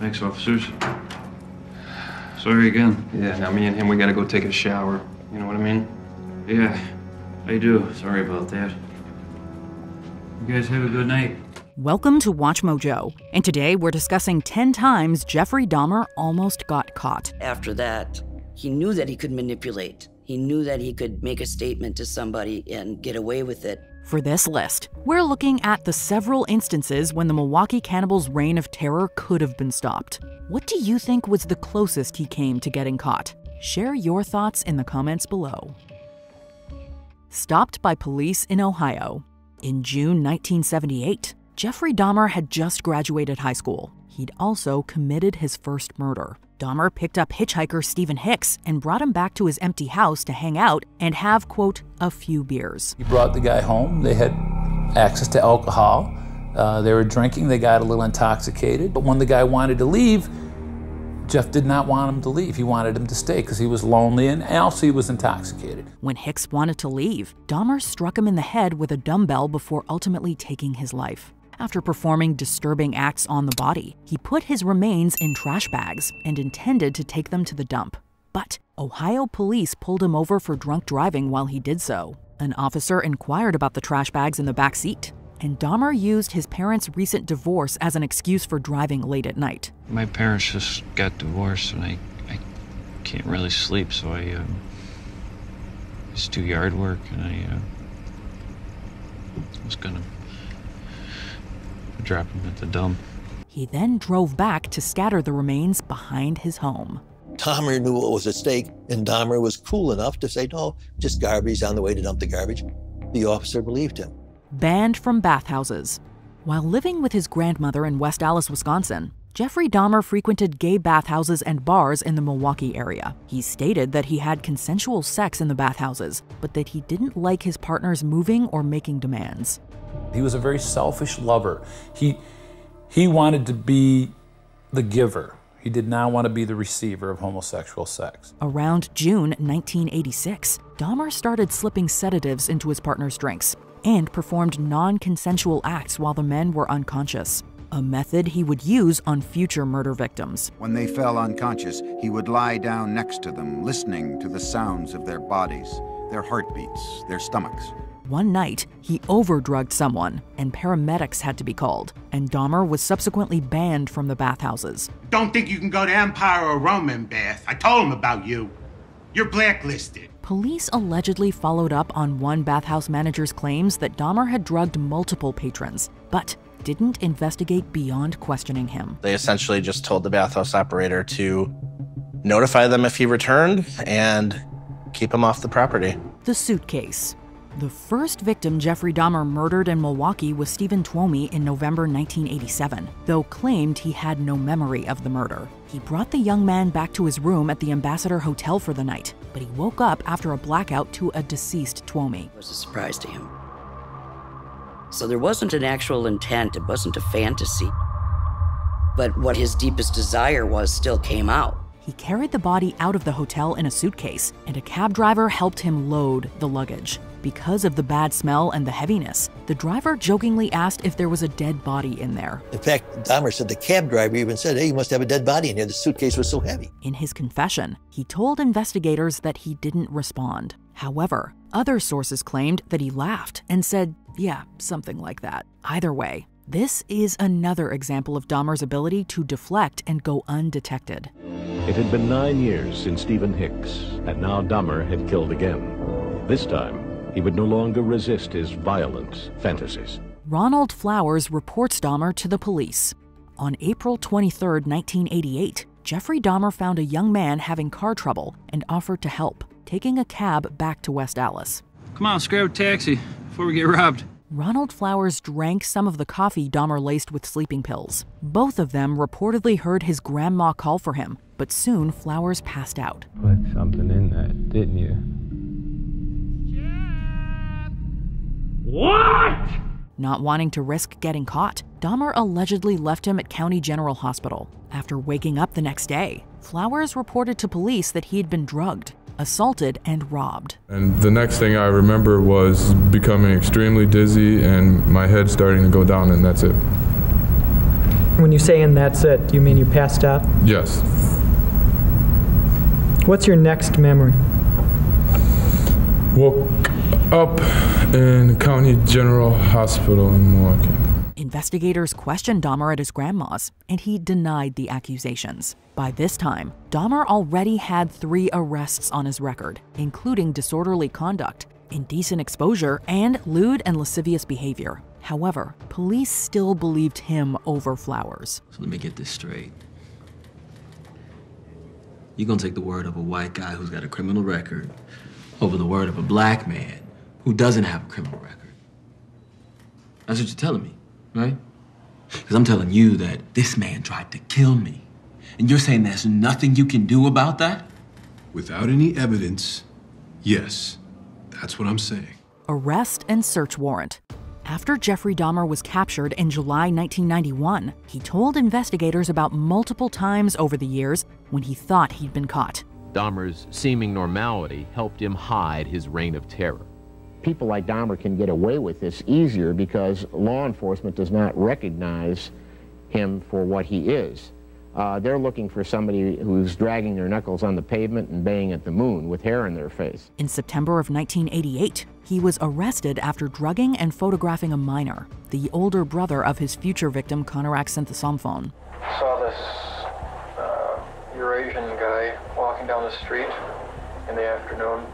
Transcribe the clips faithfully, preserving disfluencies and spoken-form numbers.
Thanks, officers. Sorry again. Yeah, now me and him, we gotta go take a shower. You know what I mean? Yeah, I do. Sorry about that. You guys have a good night. Welcome to Watch Mojo, and today we're discussing ten times Jeffrey Dahmer almost got caught. After that, he knew that he could manipulate. He knew that he could make a statement to somebody and get away with it. For this list, we're looking at the several instances when the Milwaukee cannibal's reign of terror could have been stopped. What do you think was the closest he came to getting caught? Share your thoughts in the comments below. Stopped by police in Ohio. In June nineteen seventy-eight, Jeffrey Dahmer had just graduated high school. He'd also committed his first murder. Dahmer picked up hitchhiker Stephen Hicks and brought him back to his empty house to hang out and have, quote, a few beers. He brought the guy home. They had access to alcohol. Uh, they were drinking. They got a little intoxicated. But when the guy wanted to leave, Jeff did not want him to leave. He wanted him to stay because he was lonely and also he was intoxicated. When Hicks wanted to leave, Dahmer struck him in the head with a dumbbell before ultimately taking his life. After performing disturbing acts on the body, he put his remains in trash bags and intended to take them to the dump. But Ohio police pulled him over for drunk driving while he did so. An officer inquired about the trash bags in the back seat, and Dahmer used his parents' recent divorce as an excuse for driving late at night. My parents just got divorced, and I, I can't really sleep, so I uh, just do yard work, and I uh, was gonna drop him at the dump. He then drove back to scatter the remains behind his home. Dahmer knew what was at stake, and Dahmer was cool enough to say, no, just garbage on the way to dump the garbage. The officer believed him. Banned from bathhouses. While living with his grandmother in West Allis, Wisconsin, Jeffrey Dahmer frequented gay bathhouses and bars in the Milwaukee area. He stated that he had consensual sex in the bathhouses, but that he didn't like his partners moving or making demands. He was a very selfish lover. He, he wanted to be the giver. He did not want to be the receiver of homosexual sex. Around June nineteen eighty-six, Dahmer started slipping sedatives into his partner's drinks and performed non-consensual acts while the men were unconscious, a method he would use on future murder victims. When they fell unconscious, he would lie down next to them, listening to the sounds of their bodies, their heartbeats, their stomachs. One night, he overdrugged someone, and paramedics had to be called, and Dahmer was subsequently banned from the bathhouses. Don't think you can go to Empire or Roman Bath. I told him about you. You're blacklisted. Police allegedly followed up on one bathhouse manager's claims that Dahmer had drugged multiple patrons, but didn't investigate beyond questioning him. They essentially just told the bathhouse operator to notify them if he returned and keep him off the property. The suitcase. The first victim Jeffrey Dahmer murdered in Milwaukee was Stephen Tuomi in November nineteen eighty-seven, though claimed he had no memory of the murder. He brought the young man back to his room at the Ambassador Hotel for the night, but he woke up after a blackout to a deceased Tuomi. It was a surprise to him. So there wasn't an actual intent, it wasn't a fantasy. But what his deepest desire was still came out. He carried the body out of the hotel in a suitcase, and a cab driver helped him load the luggage. Because of the bad smell and the heaviness, the driver jokingly asked if there was a dead body in there. In fact, Dahmer said the cab driver even said, hey, you must have a dead body in here. The suitcase was so heavy. In his confession, he told investigators that he didn't respond. However, other sources claimed that he laughed and said, yeah, something like that. Either way, this is another example of Dahmer's ability to deflect and go undetected. It had been nine years since Stephen Hicks, and now Dahmer had killed again. This time, he would no longer resist his violent fantasies. Ronald Flowers reports Dahmer to the police. On April twenty-third, nineteen eighty-eight, Jeffrey Dahmer found a young man having car trouble and offered to help, taking a cab back to West Allis. Come on, let's grab a taxi before we get robbed. Ronald Flowers drank some of the coffee Dahmer laced with sleeping pills. Both of them reportedly heard his grandma call for him, but soon Flowers passed out. Put something in that, didn't you? Jeff! What? Not wanting to risk getting caught, Dahmer allegedly left him at County General Hospital. After waking up the next day, Flowers reported to police that he had been drugged, assaulted, and robbed. And the next thing I remember was becoming extremely dizzy and my head starting to go down, and that's it. When you say, and that's it, you mean you passed out? Yes. What's your next memory? Woke up in County General Hospital in Milwaukee. Investigators questioned Dahmer at his grandma's, and he denied the accusations. By this time, Dahmer already had three arrests on his record, including disorderly conduct, indecent exposure, and lewd and lascivious behavior. However, police still believed him over Flowers. So let me get this straight. You're gonna take the word of a white guy who's got a criminal record over the word of a black man who doesn't have a criminal record. That's what you're telling me, right? Because I'm telling you that this man tried to kill me. And you're saying there's nothing you can do about that? Without any evidence, yes. That's what I'm saying. Arrest and search warrant. After Jeffrey Dahmer was captured in July nineteen ninety-one, he told investigators about multiple times over the years when he thought he'd been caught. Dahmer's seeming normality helped him hide his reign of terror. People like Dahmer can get away with this easier because law enforcement does not recognize him for what he is. Uh, they're looking for somebody who's dragging their knuckles on the pavement and baying at the moon with hair in their face. In September of nineteen eighty-eight, he was arrested after drugging and photographing a minor, the older brother of his future victim, Konerak Sinthasomphone. I saw this uh, Eurasian guy walking down the street in the afternoon.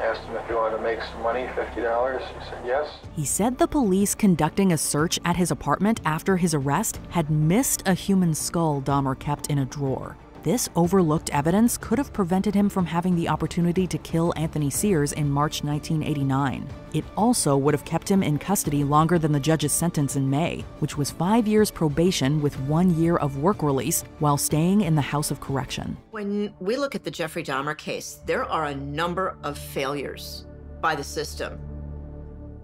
I asked him if he wanted to make some money, fifty dollars. He said yes. He said the police conducting a search at his apartment after his arrest had missed a human skull Dahmer kept in a drawer. This overlooked evidence could have prevented him from having the opportunity to kill Anthony Sears in March nineteen eighty-nine. It also would have kept him in custody longer than the judge's sentence in May, which was five years probation with one year of work release while staying in the House of Correction. When we look at the Jeffrey Dahmer case, there are a number of failures by the system,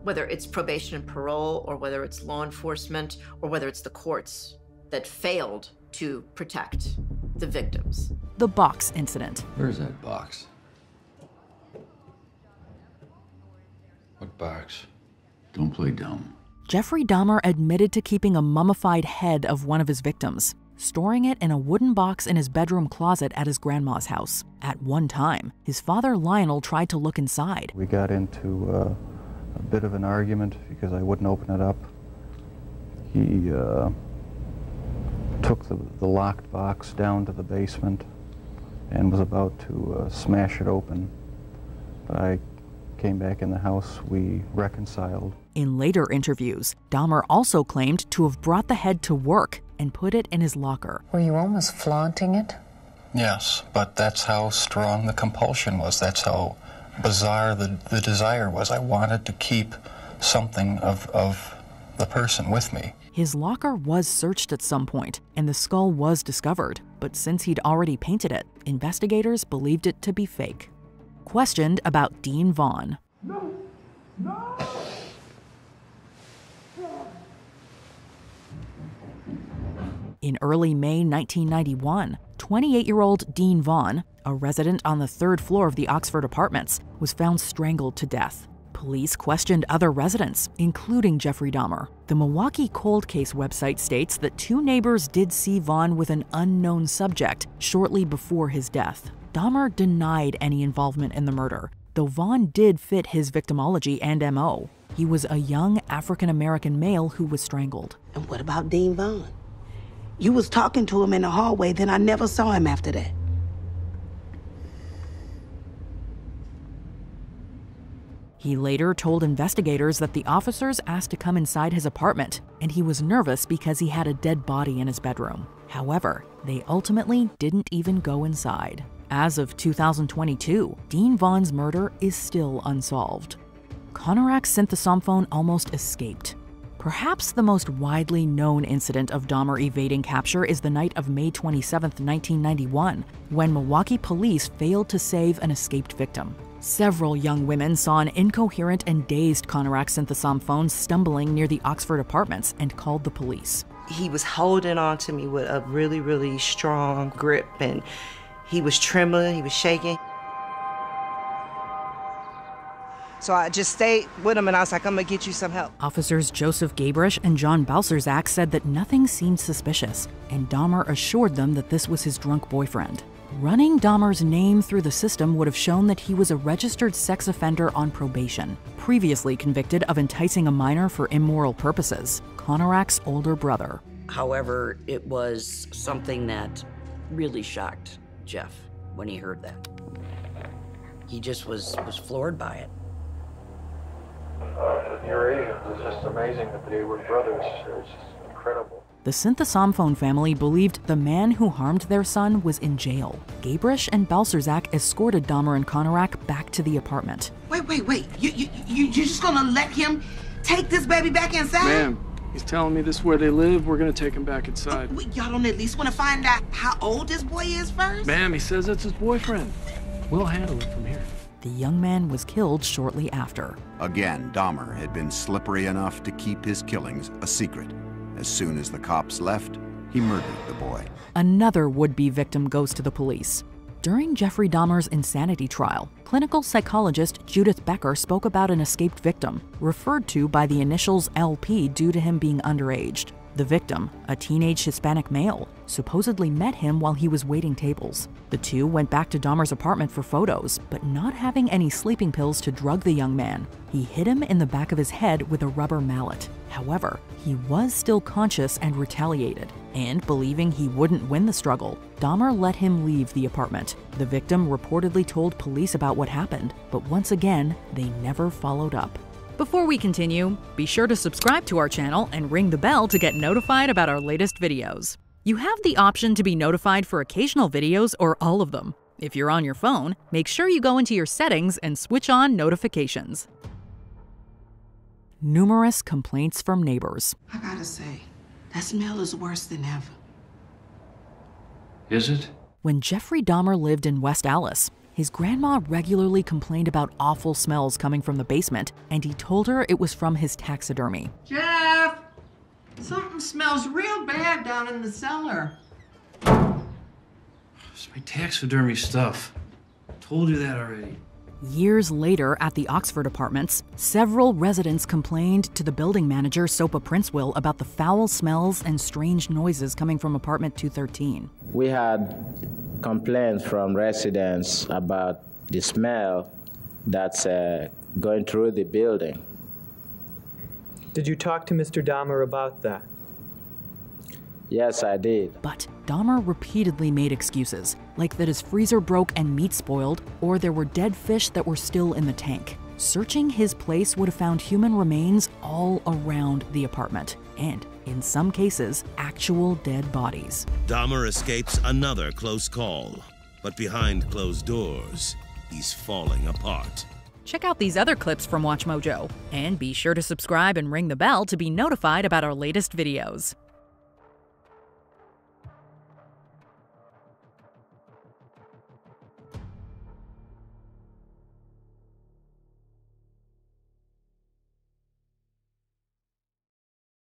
whether it's probation and parole, or whether it's law enforcement, or whether it's the courts that failed to protect the victims. The box incident. Where's that box? What box? Don't play dumb. Jeffrey Dahmer admitted to keeping a mummified head of one of his victims, storing it in a wooden box in his bedroom closet at his grandma's house. At one time, his father Lionel tried to look inside. We got into uh, a bit of an argument because I wouldn't open it up. He uh, took the, the locked box down to the basement and was about to uh, smash it open. But I came back in the house, we reconciled. In later interviews, Dahmer also claimed to have brought the head to work and put it in his locker. Were you almost flaunting it? Yes, but that's how strong the compulsion was. That's how bizarre the, the desire was. I wanted to keep something of, of the person with me. His locker was searched at some point, and the skull was discovered, but since he'd already painted it, investigators believed it to be fake. Questioned about Dean Vaughn. No. No. In early May nineteen ninety-one, twenty-eight-year-old Dean Vaughn, a resident on the third floor of the Oxford apartments, was found strangled to death. Police questioned other residents, including Jeffrey Dahmer. The Milwaukee Cold Case website states that two neighbors did see Vaughn with an unknown subject shortly before his death. Dahmer denied any involvement in the murder, though Vaughn did fit his victimology and M O. He was a young African-American male who was strangled. And what about Dean Vaughn? You was talking to him in the hallway, then I never saw him after that. He later told investigators that the officers asked to come inside his apartment, and he was nervous because he had a dead body in his bedroom. However, they ultimately didn't even go inside. As of two thousand twenty-two, Dean Vaughn's murder is still unsolved. Konerak Sinthasomphone almost escaped. Perhaps the most widely known incident of Dahmer evading capture is the night of May twenty-seventh, nineteen ninety-one, when Milwaukee police failed to save an escaped victim. Several young women saw an incoherent and dazed Konerak Sinthasomphone stumbling near the Oxford apartments and called the police. He was holding on to me with a really, really strong grip, and he was trembling, he was shaking. So I just stayed with him and I was like, I'm gonna get you some help. Officers Joseph Gabrish and John Balserzak said that nothing seemed suspicious, and Dahmer assured them that this was his drunk boyfriend. Running Dahmer's name through the system would have shown that he was a registered sex offender on probation, previously convicted of enticing a minor for immoral purposes, Konerak's older brother. However, it was something that really shocked Jeff when he heard that. He just was, was floored by it. Uh, at your age, it was just amazing that they were brothers. It was just incredible. The Sinthasomphone family believed the man who harmed their son was in jail. Gabrish and Balserzak escorted Dahmer and Konerak back to the apartment. Wait, wait, wait. You, you, you, you're just gonna let him take this baby back inside? Ma'am, he's telling me this is where they live. We're gonna take him back inside. Uh, Y'all don't at least wanna find out how old this boy is first? Ma'am, he says it's his boyfriend. We'll handle it from here. The young man was killed shortly after. Again, Dahmer had been slippery enough to keep his killings a secret. As soon as the cops left, he murdered the boy. Another would-be victim goes to the police. During Jeffrey Dahmer's insanity trial, clinical psychologist Judith Becker spoke about an escaped victim, referred to by the initials L P due to him being underage. The victim, a teenage Hispanic male, supposedly met him while he was waiting tables. The two went back to Dahmer's apartment for photos, but not having any sleeping pills to drug the young man, he hit him in the back of his head with a rubber mallet. However, he was still conscious and retaliated, and believing he wouldn't win the struggle, Dahmer let him leave the apartment. The victim reportedly told police about what happened, but once again, they never followed up. Before we continue, be sure to subscribe to our channel and ring the bell to get notified about our latest videos. You have the option to be notified for occasional videos or all of them. If you're on your phone, make sure you go into your settings and switch on notifications. Numerous complaints from neighbors. I gotta say, that smell is worse than ever. Is it? When Jeffrey Dahmer lived in West Allis, his grandma regularly complained about awful smells coming from the basement, and he told her it was from his taxidermy. Jeff, something smells real bad down in the cellar. It's my taxidermy stuff. Told you that already. Years later, at the Oxford apartments, several residents complained to the building manager, Sopa Princewill, about the foul smells and strange noises coming from apartment two thirteen. We had complaints from residents about the smell that's uh, going through the building. Did you talk to Mister Dahmer about that? Yes, I did. But Dahmer repeatedly made excuses, like that his freezer broke and meat spoiled, or there were dead fish that were still in the tank. Searching his place would have found human remains all around the apartment, and in some cases, actual dead bodies. Dahmer escapes another close call, but behind closed doors, he's falling apart. Check out these other clips from Watch Mojo, and be sure to subscribe and ring the bell to be notified about our latest videos.